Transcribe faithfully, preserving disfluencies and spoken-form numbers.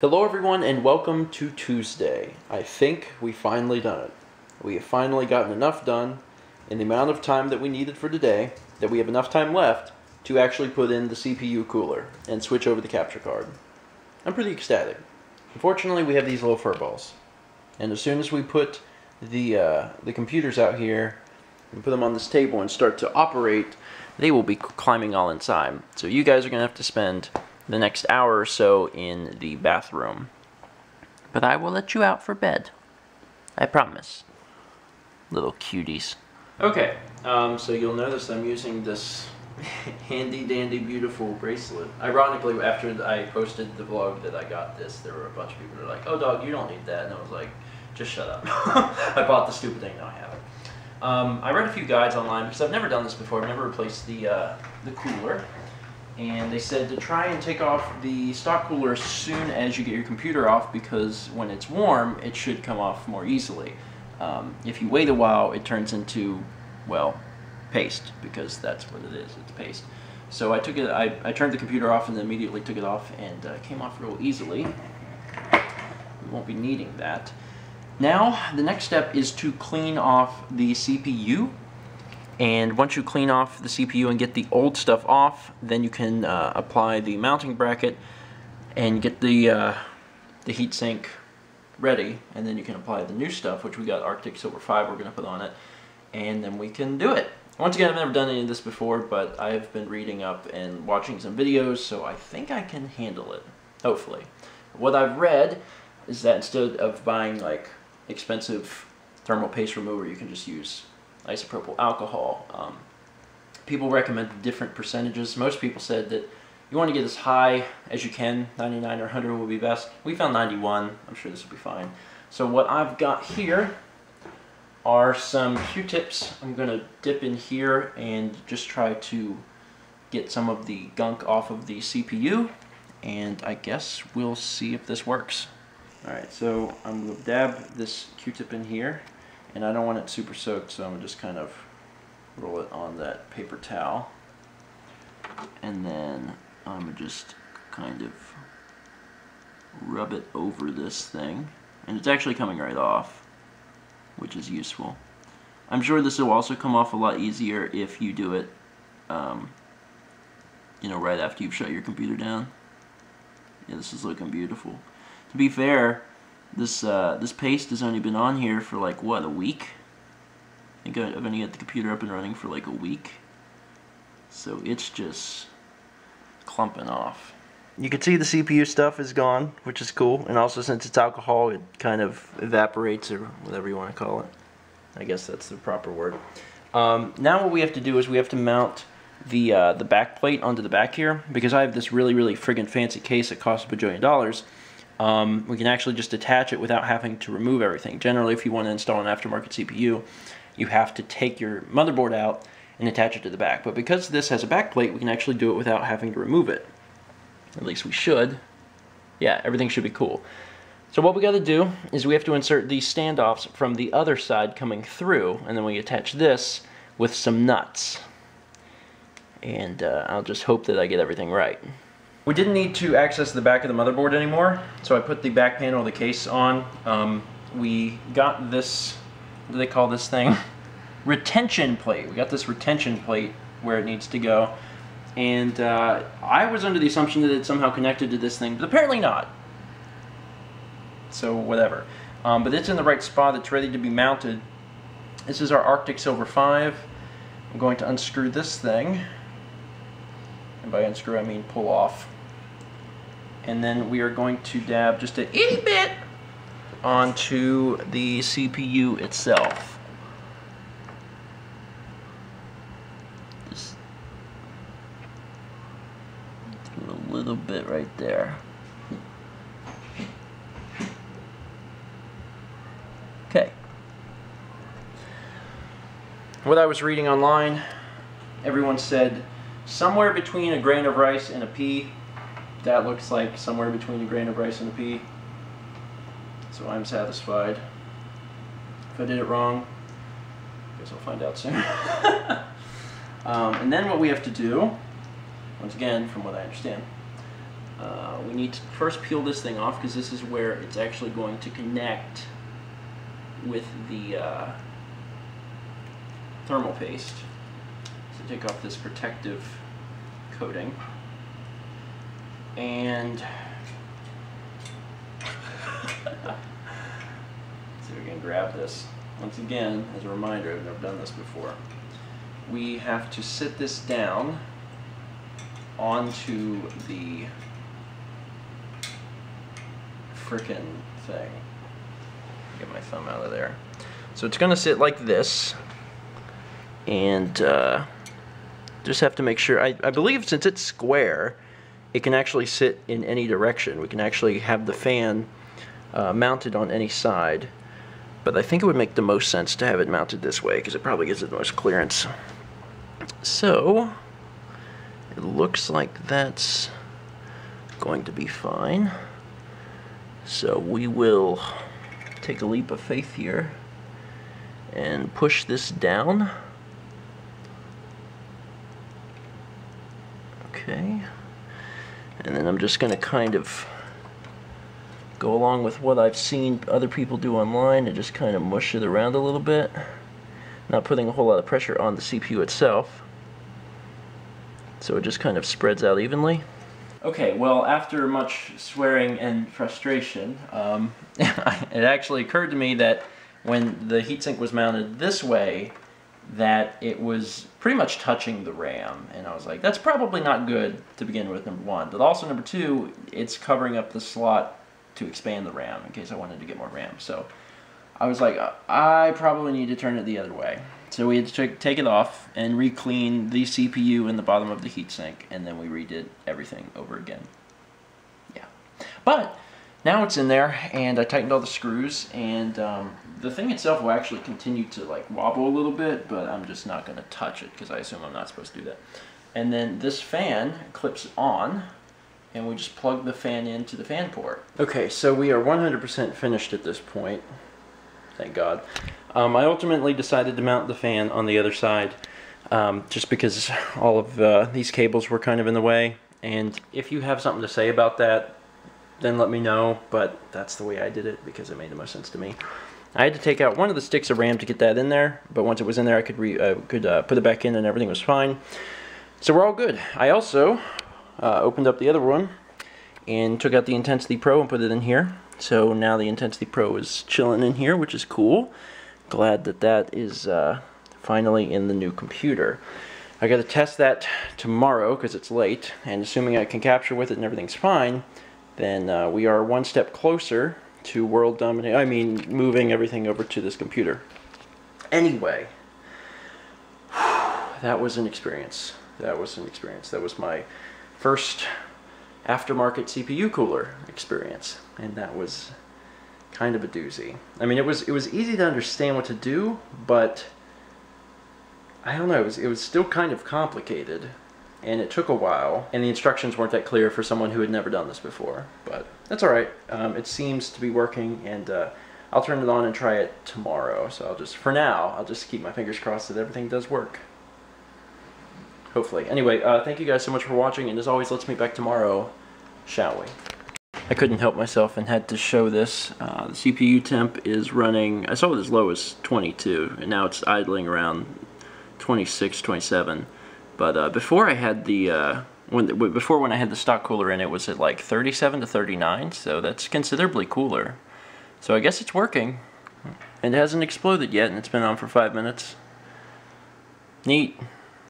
Hello everyone and welcome to Tuesday. I think we finally done it. We have finally gotten enough done in the amount of time that we needed for today that we have enough time left to actually put in the C P U cooler and switch over the capture card. I'm pretty ecstatic. Unfortunately, we have these little fur balls, and as soon as we put the, uh, the computers out here and put them on this table and start to operate, they will be climbing all inside. So you guys are going to have to spend the next hour or so in the bathroom. But I will let you out for bed. I promise. Little cuties. Okay, um, so you'll notice I'm using this handy dandy beautiful bracelet. Ironically, after I posted the vlog that I got this, there were a bunch of people who were like, "Oh dog, you don't need that." And I was like, just shut up. I bought the stupid thing, now I have it. Um, I read a few guides online because I've never done this before. I've never replaced the, uh, the cooler. And they said to try and take off the stock cooler as soon as you get your computer off, because when it's warm, it should come off more easily. Um, if you wait a while, it turns into, well, paste, because that's what it is, it's paste. So I took it, I, I turned the computer off and then immediately took it off, and uh, came off real easily. We won't be needing that. Now, the next step is to clean off the C P U. And once you clean off the C P U and get the old stuff off, then you can uh, apply the mounting bracket and get the, uh, the heatsink ready, and then you can apply the new stuff, which we got Arctic Silver five we're going to put on it, and then we can do it. Once again, I've never done any of this before, but I've been reading up and watching some videos, so I think I can handle it, hopefully. What I've read is that instead of buying like expensive thermal paste remover, you can just use isopropyl alcohol. Um, people recommend different percentages. Most people said that you want to get as high as you can. ninety-nine or one hundred will be best. We found ninety-one. I'm sure this will be fine. So what I've got here are some Q-tips. I'm going to dip in here and just try to get some of the gunk off of the C P U, and I guess we'll see if this works. Alright, so I'm going to dab this Q-tip in here. And I don't want it super soaked, so I'm going to just kind of roll it on that paper towel. And then I'm going to just kind of rub it over this thing. And it's actually coming right off, which is useful. I'm sure this will also come off a lot easier if you do it, um, you know, right after you've shut your computer down. Yeah, this is looking beautiful. To be fair, This uh, this paste has only been on here for like, what, a week? I think I've only got the computer up and running for like a week. So it's just clumping off. You can see the C P U stuff is gone, which is cool. And also, since it's alcohol, it kind of evaporates, or whatever you want to call it. I guess that's the proper word. Um, now what we have to do is we have to mount the, uh, the back plate onto the back here. Because I have this really, really friggin' fancy case that costs a bajillion dollars. Um, we can actually just attach it without having to remove everything. Generally, if you want to install an aftermarket C P U, you have to take your motherboard out and attach it to the back. But because this has a back plate, we can actually do it without having to remove it. At least we should. Yeah, everything should be cool. So what we got to do is we have to insert these standoffs from the other side coming through, and then we attach this with some nuts. And uh, I'll just hope that I get everything right. We didn't need to access the back of the motherboard anymore, so I put the back panel of the case on. Um, we got this, what do they call this thing? Retention plate. We got this retention plate where it needs to go. And uh, I was under the assumption that it somehow connected to this thing, but apparently not. So whatever. Um, but it's in the right spot, it's ready to be mounted. This is our Arctic Silver five. I'm going to unscrew this thing. And by unscrew I mean pull off. And then we are going to dab just an itty bit onto the C P U itself. Just do a little bit right there. Okay. What I was reading online, everyone said somewhere between a grain of rice and a pea. That looks like somewhere between a grain of rice and a pea. So I'm satisfied. If I did it wrong, I guess I'll find out soon. um, and then what we have to do, once again, from what I understand, Uh, we need to first peel this thing off, because this is where it's actually going to connect with the uh, thermal paste. So take off this protective coating. And see if we can grab this. Once again, as a reminder, I've never done this before. We have to sit this down onto the frickin' thing. Get my thumb out of there. So it's gonna sit like this, and uh, just have to make sure. I, I believe since it's square, it can actually sit in any direction. We can actually have the fan uh, mounted on any side. But I think it would make the most sense to have it mounted this way, because it probably gives it the most clearance. So it looks like that's going to be fine. So we will take a leap of faith here and push this down. Okay. And then I'm just going to kind of go along with what I've seen other people do online and just kind of mush it around a little bit, not putting a whole lot of pressure on the C P U itself, so it just kind of spreads out evenly. Okay, well, after much swearing and frustration, um, it actually occurred to me that when the heatsink was mounted this way, that it was pretty much touching the RAM, and I was like, that's probably not good to begin with, number one, but also number two, it's covering up the slot to expand the RAM in case I wanted to get more RAM. So I was like, I probably need to turn it the other way. So we had to take it off and re-clean the C P U in the bottom of the heatsink, and then we redid everything over again. Yeah. But now it's in there, and I tightened all the screws, and um, the thing itself will actually continue to like wobble a little bit, but I'm just not gonna touch it because I assume I'm not supposed to do that. And then this fan clips on, and we just plug the fan into the fan port. Okay, so we are one hundred percent finished at this point. Thank God. Um, I ultimately decided to mount the fan on the other side, um, just because all of uh, these cables were kind of in the way. And if you have something to say about that, then let me know, but that's the way I did it because it made the most sense to me. I had to take out one of the sticks of RAM to get that in there, but once it was in there, I could, re I could uh, put it back in and everything was fine. So we're all good. I also Uh, opened up the other one and took out the Intensity Pro and put it in here. So now the Intensity Pro is chilling in here, which is cool. Glad that that is uh, finally in the new computer. I got to test that tomorrow because it's late, and assuming I can capture with it and everything's fine, then uh, we are one step closer to world domination. I mean, moving everything over to this computer. Anyway, that was an experience. That was an experience. That was my first aftermarket C P U cooler experience, and that was kind of a doozy. I mean, it was it was easy to understand what to do, but I don't know, it was, it was still kind of complicated, and it took a while, and the instructions weren't that clear for someone who had never done this before, but that's all right. Um, it seems to be working, and uh, I'll turn it on and try it tomorrow, so I'll just, for now, I'll just keep my fingers crossed that everything does work. Hopefully. Anyway, uh, thank you guys so much for watching, and as always, let's meet back tomorrow, shall we? I couldn't help myself and had to show this. Uh, the C P U temp is running, I saw it as low as twenty-two, and now it's idling around twenty-six, twenty-seven. But uh, before I had the, uh, when, before when I had the stock cooler in, it was at like thirty-seven to thirty-nine, so that's considerably cooler. So I guess it's working. And it hasn't exploded yet, and it's been on for five minutes. Neat.